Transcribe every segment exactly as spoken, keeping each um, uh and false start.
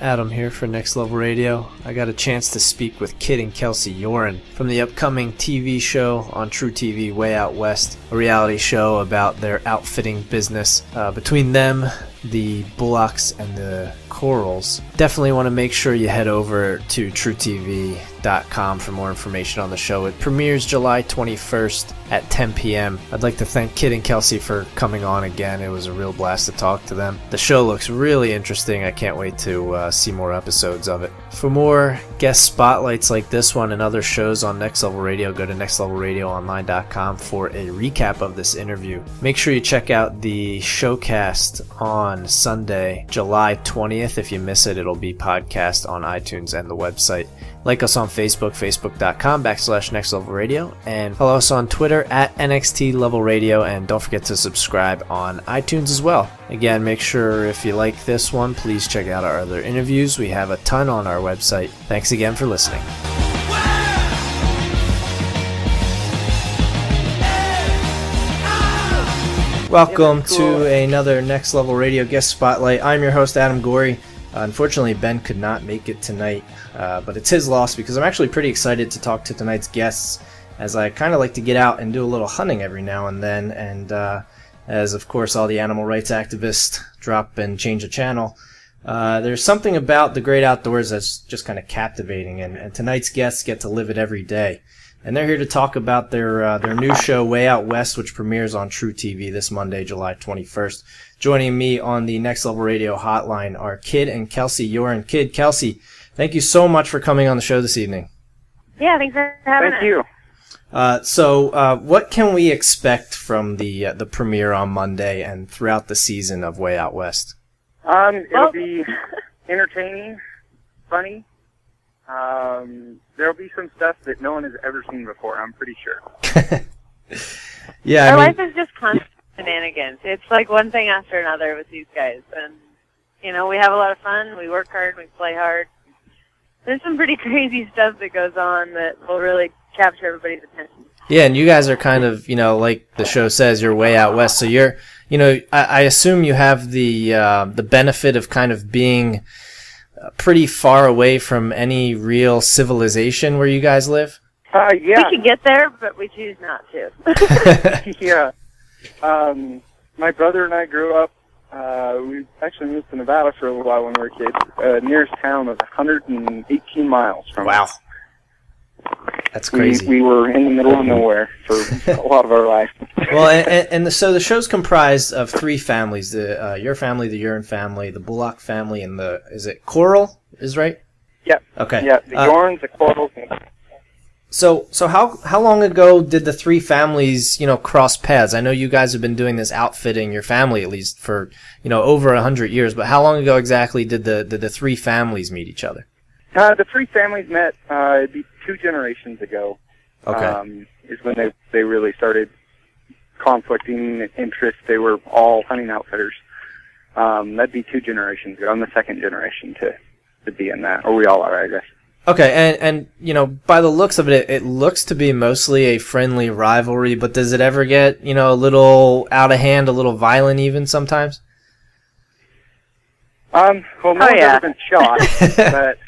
Adam here for Next Level Radio. I got a chance to speak with Kidd and Kelsey Youren from the upcoming T V show on TruTV, Way Out West, a reality show about their outfitting business. Uh, between them, the Bullocks and the Korells, definitely want to make sure you head over to tru T V dot com for more information on the show. It premieres July twenty-first at ten P M I'd like to thank Kidd and Kelsey for coming on again. It was a real blast to talk to them. The show looks really interesting. I can't wait to uh, see more episodes of it. For more guest spotlights like this one and other shows on Next Level Radio, go to next level radio online dot com for a recap of this interview. Make sure you check out the Showcast on Sunday, July twentieth. If you miss it, it'll be podcast on iTunes and the website. Like us on Facebook, facebook dot com backslash next level radio, and follow us on Twitter at N X T Level Radio, and don't forget to subscribe on iTunes as well. Again, make sure if you like this one, please check out our other interviews. We have a ton on our website. Thanks again for listening. Welcome to another Next Level Radio Guest Spotlight. I'm your host, Adam Gorey. Unfortunately, Ben could not make it tonight, uh, but it's his loss because I'm actually pretty excited to talk to tonight's guests, as I kind of like to get out and do a little hunting every now and then, and uh, as, of course, all the animal rights activists drop and change the channel. Uh, there's something about the great outdoors that's just kind of captivating, and, and tonight's guests get to live it every day. And they're here to talk about their uh, their new show, Way Out West, which premieres on TruTV this Monday, July twenty-first. Joining me on the Next Level Radio hotline are Kidd and Kelsey Youren. Kidd, Kelsey, thank you so much for coming on the show this evening. Yeah, thanks for having us. Thank you. Uh, so uh, what can we expect from the, uh, the premiere on Monday and throughout the season of Way Out West? Um, it'll oh. be entertaining, funny. Um, there'll be some stuff that no one has ever seen before, I'm pretty sure. Yeah, Our I mean, life is just constant shenanigans. It's like one thing after another with these guys. And, you know, we have a lot of fun. We work hard. We play hard. There's some pretty crazy stuff that goes on that will really capture everybody's attention. Yeah, and you guys are kind of, you know, like the show says, you're way out west. So you're, you know, I, I assume you have the, uh, the benefit of kind of being pretty far away from any real civilization where you guys live? Uh, yeah. We could get there, but we choose not to. Yeah. Um, my brother and I grew up, uh, we actually moved to Nevada for a little while when we were kids. Uh, nearest town was one hundred eighteen miles from Wow. us. That's crazy. We, we were in the middle of nowhere for a lot of our life. Well, and, and the, so the show's comprised of three families: the uh, your family, the Youren family, the Bullock family, and the is it Korell? Is right? Yep. Okay. Yeah, the uh, Yourens, the Korells. So, so how how long ago did the three families, you know, cross paths? I know you guys have been doing this outfitting, your family at least, for you know over a hundred years. But how long ago exactly did the did the three families meet each other? Uh, the three families met. Uh, it'd be two generations ago. Okay. Um, is when they they really started conflicting interests. They were all hunting outfitters. Um, that'd be two generations ago. I'm the second generation to to be in that, or we all are, I guess. Okay, and and you know, by the looks of it, it looks to be mostly a friendly rivalry. But does it ever get you know a little out of hand, a little violent, even sometimes? Um, well, no oh, yeah. one's ever been shot, but.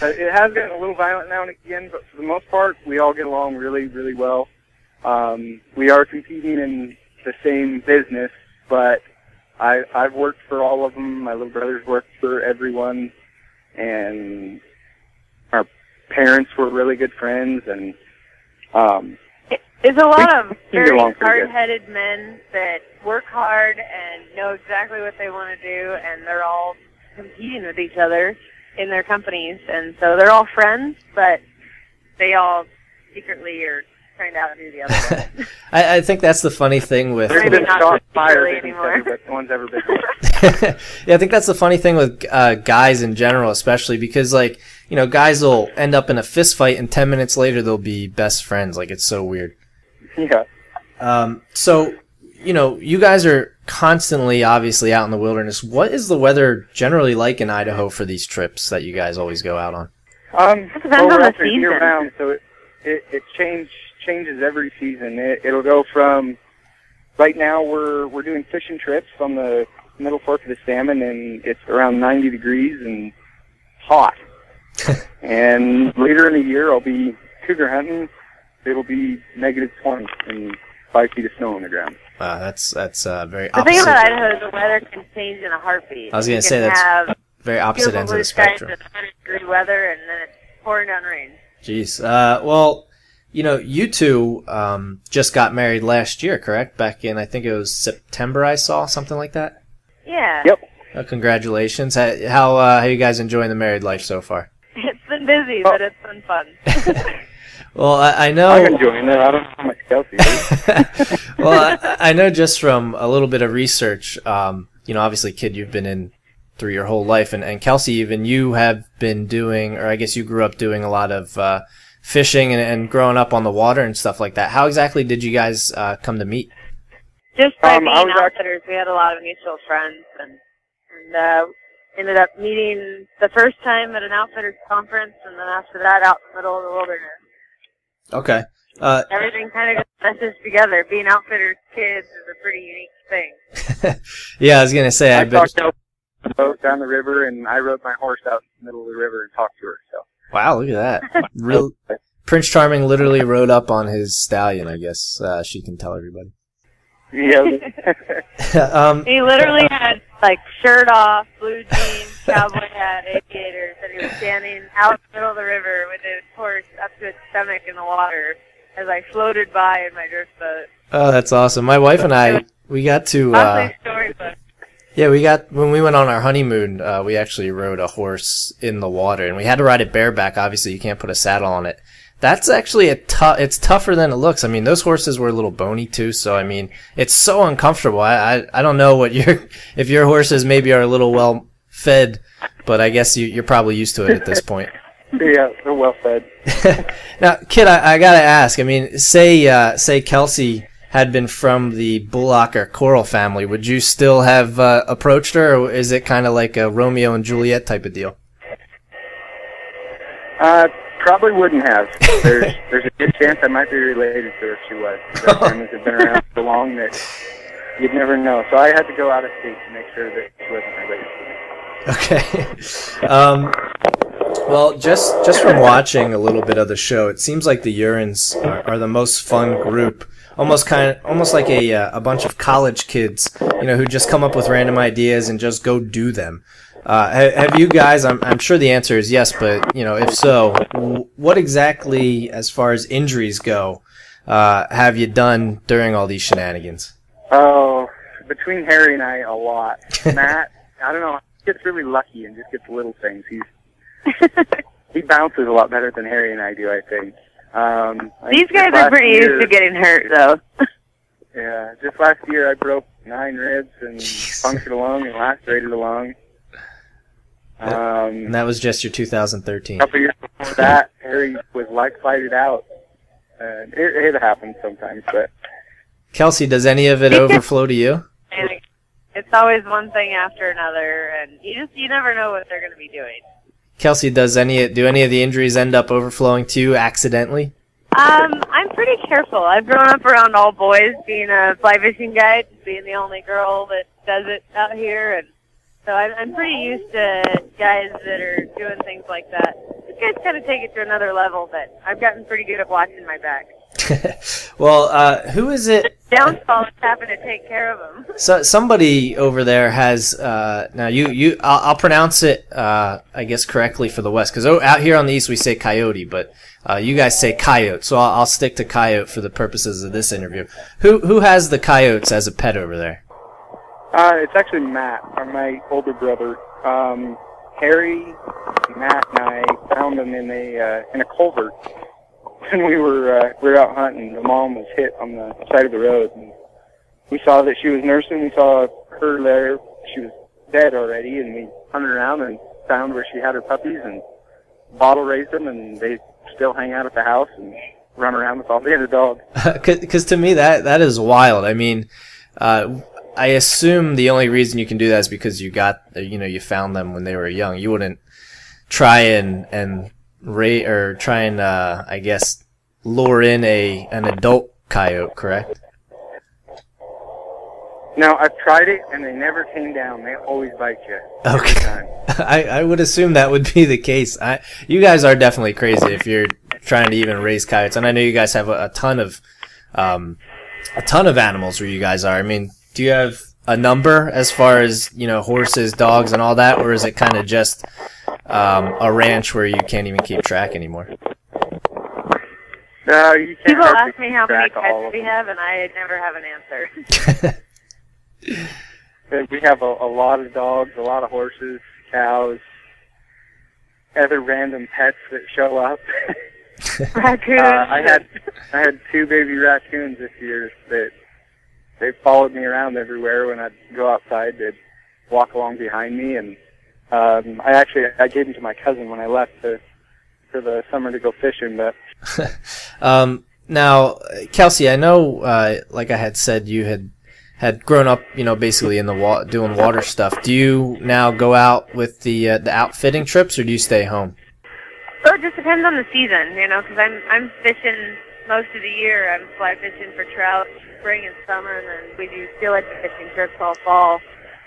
Uh, it has gotten a little violent now and again, but for the most part, we all get along really, really well. Um, we are competing in the same business, but I, I've worked for all of them. My little brother's worked for everyone, and our parents were really good friends. And um, it's a lot of very hard-headed men that work hard and know exactly what they want to do, and they're all competing with each other in their companies, and so they're all friends, but they all secretly are trying to outdo the other one. I, I think that's the funny thing with... They're even not fired anymore. But no one's ever been Yeah, I think that's the funny thing with uh, guys in general, especially, because, like, you know, guys will end up in a fist fight, and ten minutes later they'll be best friends. Like, it's so weird. Yeah. Um, so, you know, you guys are constantly, obviously, out in the wilderness. What is the weather generally like in Idaho for these trips that you guys always go out on? Um, it depends well, on the season. Year round, so it it, it change, changes every season. It, it'll go from right now we're we're doing fishing trips on the Middle Fork of the Salmon, and it's around ninety degrees, and hot. And later in the year, I'll be cougar hunting. It'll be negative twenty and five feet of snow on the ground. Wow, that's that's uh, very opposite. The thing about Idaho is the weather can change in a heartbeat. I was going to say that's very opposite ends of the spectrum. You can have one hundred degree weather and then it's pouring down rain. Jeez. Uh, well, you know, you two um, just got married last year, correct? Back in, I think it was September I saw, something like that? Yeah. Yep. Well, congratulations. How, how, uh, how are you guys enjoying the married life so far? It's been busy, but it's been fun. Well, I, I know. I'm enjoying it. I don't know how much Kelsey is. Well, I, I know just from a little bit of research, um, you know, obviously, Kidd, you've been in through your whole life, and, and Kelsey, even you have been doing, or I guess you grew up doing a lot of uh, fishing and, and growing up on the water and stuff like that. How exactly did you guys uh, come to meet? Just by um, being outfitters. Actually... We had a lot of mutual friends, and, and uh, ended up meeting the first time at an outfitters conference, and then after that, out in the middle of the wilderness. Okay. Uh, Everything kind of just meshes together. Being outfitters' kids is a pretty unique thing. Yeah, I was going to say. I, I talked to a boat down the river, and I rode my horse out in the middle of the river and talked to her. So. Wow, look at that. Real, Prince Charming literally rode up on his stallion, I guess. Uh, she can tell everybody. Yeah. um, he literally had, like, shirt off, blue jeans, cowboy hat, aviators, and he was standing out in the middle of the river with his horse up to his stomach in the water as I floated by in my drift boat. Oh, that's awesome. My wife and I, we got to... Uh, yeah, we got, when we went on our honeymoon, uh, we actually rode a horse in the water, and we had to ride it bareback. Obviously, you can't put a saddle on it. That's actually a tough, it's tougher than it looks. I mean, those horses were a little bony too, so I mean, it's so uncomfortable. I, I, I don't know what your, if your horses maybe are a little well fed, but I guess you, you're probably used to it at this point. Yeah, they're well fed. Now, Kid, I, I gotta ask, I mean, say, uh, say Kelsey had been from the Bullock or Korell family, would you still have uh, approached her, or is it kind of like a Romeo and Juliet type of deal? Uh, Probably wouldn't have. There's there's a good chance I might be related to her if she was. The families have been around so long that you'd never know. So I had to go out of state to make sure that she wasn't related to me. Okay. Um, well, just just from watching a little bit of the show, it seems like the Yourens are, are the most fun group. Almost kind of, almost like a uh, a bunch of college kids, you know, who just come up with random ideas and just go do them. Uh, have you guys, I'm, I'm sure the answer is yes, but, you know, if so, what exactly, as far as injuries go, uh, have you done during all these shenanigans? Oh, between Harry and I, a lot. Matt, I don't know, he gets really lucky and just gets little things. He's, he bounces a lot better than Harry and I do, I think. Um, these guys are pretty year, used to getting hurt, though. Yeah, just last year I broke nine ribs and Jeez. punctured a lung and lacerated a lung. Um, and that was just your two thousand thirteen. A couple years before that, Harry was like light-sided out. Uh, it, it happens sometimes, but... Kelsey, does any of it overflow to you? It's always one thing after another, and you just you never know what they're going to be doing. Kelsey, does any do any of the injuries end up overflowing to you accidentally? Um, I'm pretty careful. I've grown up around all boys, being a fly fishing guide, being the only girl that does it out here, and... So I'm, I'm pretty used to guys that are doing things like that. These guys kind of take it to another level, but I've gotten pretty good at watching my back. Well, uh, who is it? Downfall is happened to take care of them. So somebody over there has uh, now you you I'll, I'll pronounce it uh, I guess correctly for the West, because out here on the East we say coyote, but uh, you guys say coyote, so I'll, I'll stick to coyote for the purposes of this interview. Who who has the coyotes as a pet over there? Uh, it's actually Matt, or my older brother. Um, Harry, Matt, and I found them in a uh, in a culvert when we were uh, we were out hunting. The mom was hit on the side of the road, and we saw that she was nursing. We saw her there; she was dead already, and we hunted around and found where she had her puppies and bottle raised them, and they still hang out at the house and run around with all the other dogs. Because to me, that that is wild. I mean. Uh, I assume the only reason you can do that is because you got, you know, you found them when they were young. You wouldn't try and and rate or try and, uh, I guess, lure in a an adult coyote, correct? No, I've tried it, and they never came down. They always bite you. Okay. I, I would assume that would be the case. I, you guys are definitely crazy if you're trying to even raise coyotes. And I know you guys have a, a ton of um, a ton of animals where you guys are. I mean, do you have a number as far as, you know, horses, dogs, and all that, or is it kind of just um, a ranch where you can't even keep track anymore? No, you can't. People ask me how many pets we have, and I never have an answer. We have a, a lot of dogs, a lot of horses, cows, other random pets that show up. Raccoons. Uh, I had I had two baby raccoons this year that they followed me around everywhere. When I'd go outside, they'd walk along behind me, and um, I actually I gave them to my cousin when I left to, for the summer to go fishing. But um, now, Kelsey, I know, uh, like I had said, you had. had grown up, you know, basically in the wa doing water stuff. Do you now go out with the uh, the outfitting trips, or do you stay home? Well, it just depends on the season, you know, because I'm I'm fishing most of the year. I'm fly fishing for trout spring and summer, and then we do steelhead fishing trips all fall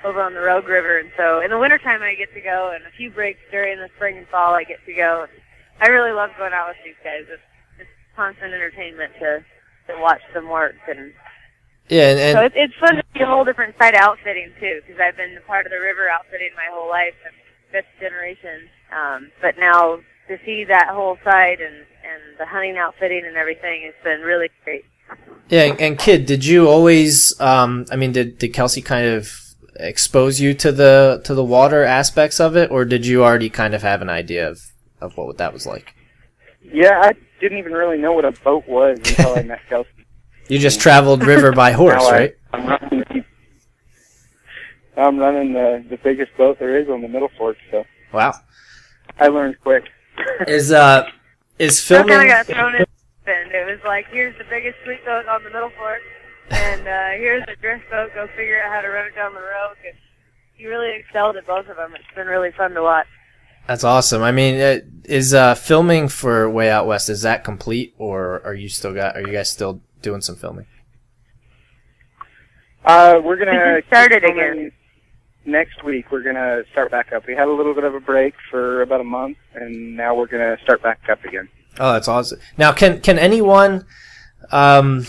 over on the Rogue River. And so in the wintertime, I get to go, and a few breaks during the spring and fall, I get to go. I really love going out with these guys. It's, it's constant entertainment to to watch them work and. Yeah, and, and so it's, it's fun to see a whole different side outfitting too, because I've been part of the river outfitting my whole life, and fifth generation. Um, but now to see that whole side and and the hunting outfitting and everything, it's been really great. Yeah, and Kid, did you always? Um, I mean, did did Kelsey kind of expose you to the to the water aspects of it, or did you already kind of have an idea of of what that was like? Yeah, I didn't even really know what a boat was until I met Kelsey. You just traveled river by horse, I, right? I'm running, I'm running the, the biggest boat there is on the Middle Fork, so. Wow. I learned quick. Is, uh, is filming... I kind of got thrown in the wind. It was like, here's the biggest sweet boat on the Middle Fork, and uh, here's a drift boat, go figure out how to run it down the road. And you really excelled at both of them. It's been really fun to watch. That's awesome. I mean, it, is uh, filming for Way Out West, is that complete, or are you still got? Are you guys still... doing some filming? Uh, we're gonna start it again next week. We're gonna start back up. We had a little bit of a break for about a month, and now we're gonna start back up again. Oh, that's awesome! Now, can can anyone um,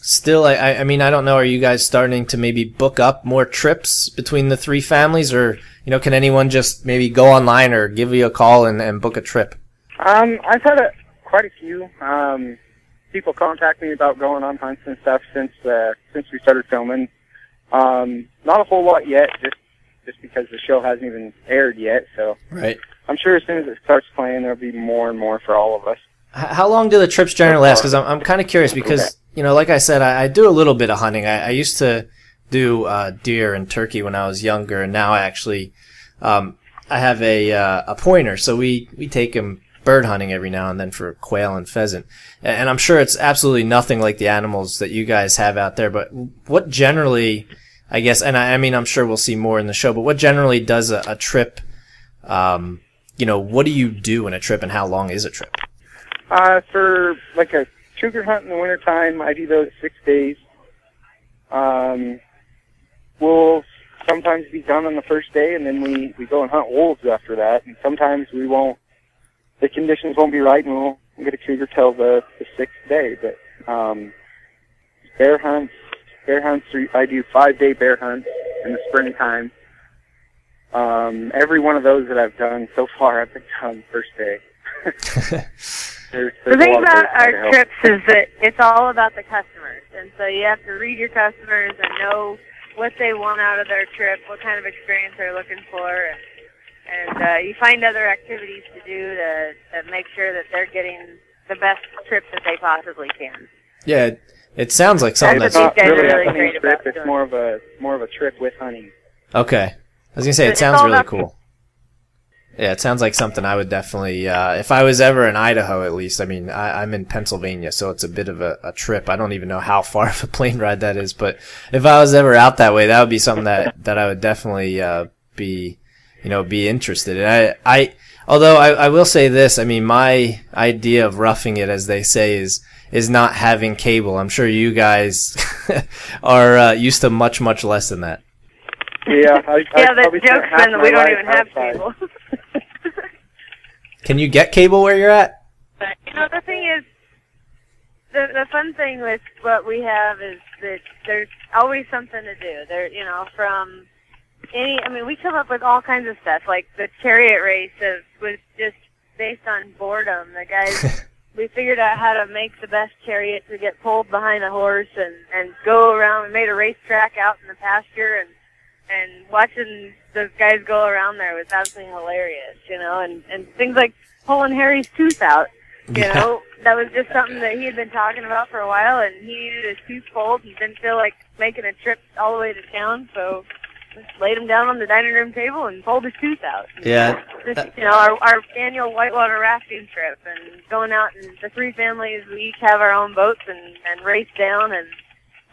still? I I mean, I don't know. Are you guys starting to maybe book up more trips between the three families, or you know, can anyone just maybe go online or give you a call and, and book a trip? Um, I've had a quite a few. Um, People contact me about going on hunts and stuff since uh, since we started filming. Um, not a whole lot yet, just just because the show hasn't even aired yet. So right, I'm sure as soon as it starts playing, there'll be more and more for all of us. How long do the trips generally last? Because I'm I'm kind of curious because okay. you know, like I said, I, I do a little bit of hunting. I, I used to do uh, deer and turkey when I was younger, and now I actually um, I have a uh, a pointer, so we we take him bird hunting every now and then for quail and pheasant, and I'm sure it's absolutely nothing like the animals that you guys have out there, but what generally, I guess, and I, I mean, I'm sure we'll see more in the show, but what generally does a, a trip, um, you know, what do you do in a trip, and how long is a trip? Uh, for like a cougar hunt in the wintertime, I do those six days. Um, we'll sometimes be done on the first day, and then we, we go and hunt wolves after that, and sometimes we won't. The conditions won't be right, and we'll get a cougar till the, the sixth day. But um, bear hunts, bear hunts. I do five-day bear hunts in the springtime. Um, every one of those that I've done so far, I've been done first day. there's, there's the thing about our trips is that it's all about the customers, and so you have to read your customers and know what they want out of their trip, what kind of experience they're looking for. And And uh, you find other activities to do to, to make sure that they're getting the best trip that they possibly can. Yeah, it, it sounds like something that's, that's really, really a great trip. It's more of a more of a trip with hunting. Okay, I was gonna say it sounds really cool. Yeah, it sounds like something I would definitely, uh, if I was ever in Idaho at least. I mean, I, I'm in Pennsylvania, so it's a bit of a, a trip. I don't even know how far of a plane ride that is, but if I was ever out that way, that would be something that that I would definitely uh, be. you know, be interested. And I, I, although I, I will say this, I mean, my idea of roughing it, as they say, is, is not having cable. I'm sure you guys are uh, used to much, much less than that. Yeah, I, I yeah, the joke's been that we don't even have cable. Can you get cable where you're at? But, you know, the thing is, the the fun thing with what we have is that there's always something to do. There, you know, from any, I mean, we come up with all kinds of stuff. Like the chariot race of, was just based on boredom. The guys, we figured out how to make the best chariot to get pulled behind a horse and and go around. We made a racetrack out in the pasture, and and watching those guys go around there was absolutely hilarious. You know, and and things like pulling Harry's tooth out. You know, that was just something that he had been talking about for a while, and he needed his tooth pulled and didn't feel like making a trip all the way to town, so just laid him down on the dining room table and pulled his tooth out. Yeah. Just, you know, our, our annual whitewater rafting trip, and going out, and the three families, we each have our own boats and, and race down and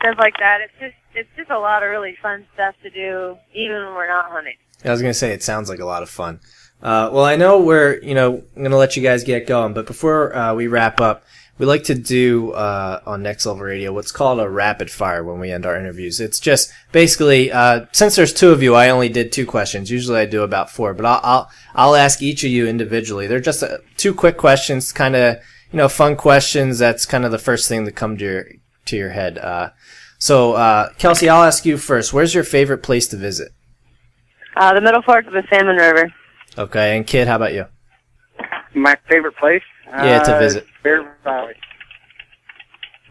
stuff like that. It's just, it's just a lot of really fun stuff to do, even when we're not hunting. I was going to say, it sounds like a lot of fun. Uh, well, I know we're, you know, I'm going to let you guys get going, but before uh, we wrap up, we like to do uh, on Next Level Radio what's called a rapid fire when we end our interviews. It's just basically, uh, since there's two of you, I only did two questions. Usually I do about four, but I'll I'll, I'll ask each of you individually. They're just uh, two quick questions, kind of, you know, fun questions. That's kind of the first thing that come to your, to your head. Uh, so, uh, Kelsey, I'll ask you first. Where's your favorite place to visit? Uh, the Middle Fork of the Salmon River. Okay, and Kid, how about you? My favorite place? Yeah, to visit. Uh, Bear Valley.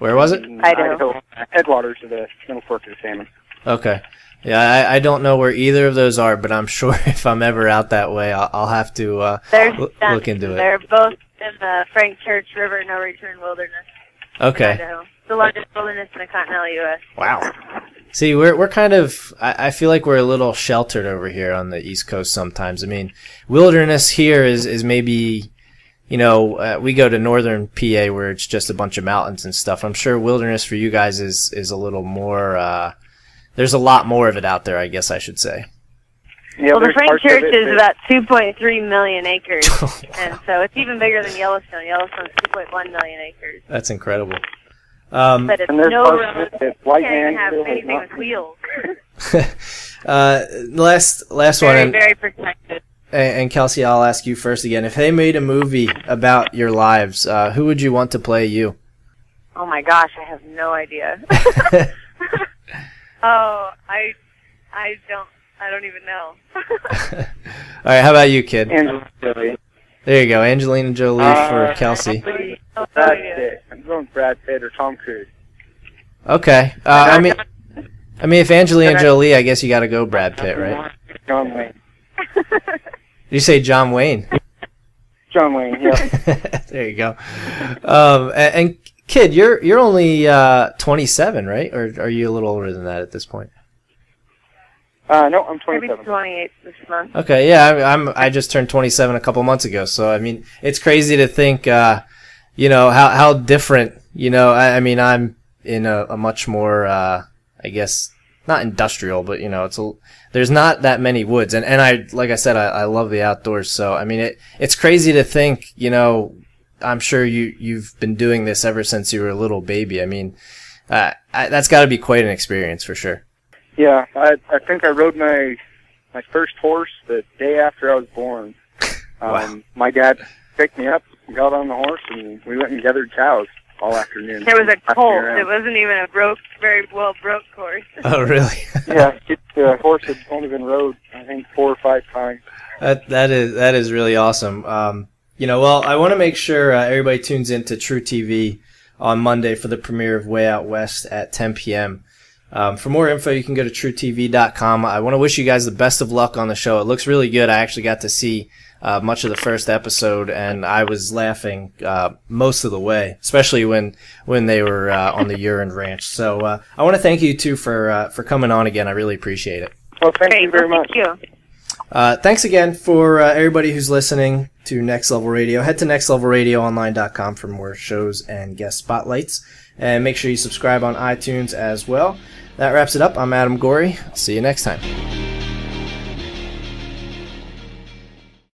Where was it? Idaho. Idaho. Headwaters of the Middle Fork of the Salmon. Okay. Yeah, I, I don't know where either of those are, but I'm sure if I'm ever out that way, I'll, I'll have to uh, l look into it. They're both in the Frank Church River, No Return Wilderness. Okay. Idaho. It's the largest wilderness in the continental U S Wow. See, we're we're kind of, I, I feel like we're a little sheltered over here on the East Coast sometimes. I mean, wilderness here is, is maybe, you know, uh, we go to northern P A where it's just a bunch of mountains and stuff. I'm sure wilderness for you guys is, is a little more, uh, there's a lot more of it out there, I guess I should say. Yeah, well, the Frank Church is about two point three million acres, oh, wow. And so it's even bigger than Yellowstone. Yellowstone's two point one million acres. That's incredible. Um, but it's no road. You can't have anything with wheels. uh, last last very, one. Very, very protected. And, and Kelsey, I'll ask you first again. If they made a movie about your lives, uh, who would you want to play you? Oh my gosh, I have no idea. oh, I, I don't, I don't even know. All right, how about you, Kid? Angelina Jolie. There you go, Angelina Jolie uh, for Kelsey. Brad Pitt. I'm going Brad Pitt or Tom Cruise. Okay. Uh, I mean, I mean, if Angelina Jolie, I guess you got to go Brad Pitt, right? John Wayne. You say John Wayne. John Wayne. Yeah. There you go. Um, and, and Kid, you're you're only uh, twenty-seven, right? Or are you a little older than that at this point? Uh, no, I'm twenty-seven. Maybe twenty-eight this month. Okay. Yeah, I, I'm. I just turned twenty-seven a couple months ago. So I mean, it's crazy to think. Uh, You know, how how different, you know, I, I mean, I'm in a, a much more, uh, I guess, not industrial, but, you know, it's a, there's not that many woods. And, and I, like I said, I, I love the outdoors. So, I mean, it it's crazy to think, you know, I'm sure you, you've been doing this ever since you were a little baby. I mean, uh, I, that's got to be quite an experience for sure. Yeah, I, I think I rode my, my first horse the day after I was born. Um, wow. My dad picked me up. We got on the horse, and we went and gathered cows all afternoon. There was a colt. It wasn't even a broke, very well-broke horse. Oh, really? Yeah, it, the horse had only been rode, I think, four or five times. That, that, is, that is really awesome. Um, you know, well, I want to make sure uh, everybody tunes in to TruTV on Monday for the premiere of Way Out West at ten P M Um, for more info, you can go to tru T V dot com. I want to wish you guys the best of luck on the show. It looks really good. I actually got to see uh, much of the first episode, and I was laughing uh, most of the way, especially when when they were uh, on the Youren Ranch. So uh, I want to thank you two for uh, for coming on again. I really appreciate it. Well, thank Great. you very much. Thank you. Uh, thanks again for uh, everybody who's listening to Next Level Radio. Head to next level radio online dot com for more shows and guest spotlights. And make sure you subscribe on iTunes as well. That wraps it up. I'm Adam Gorey. I'll see you next time.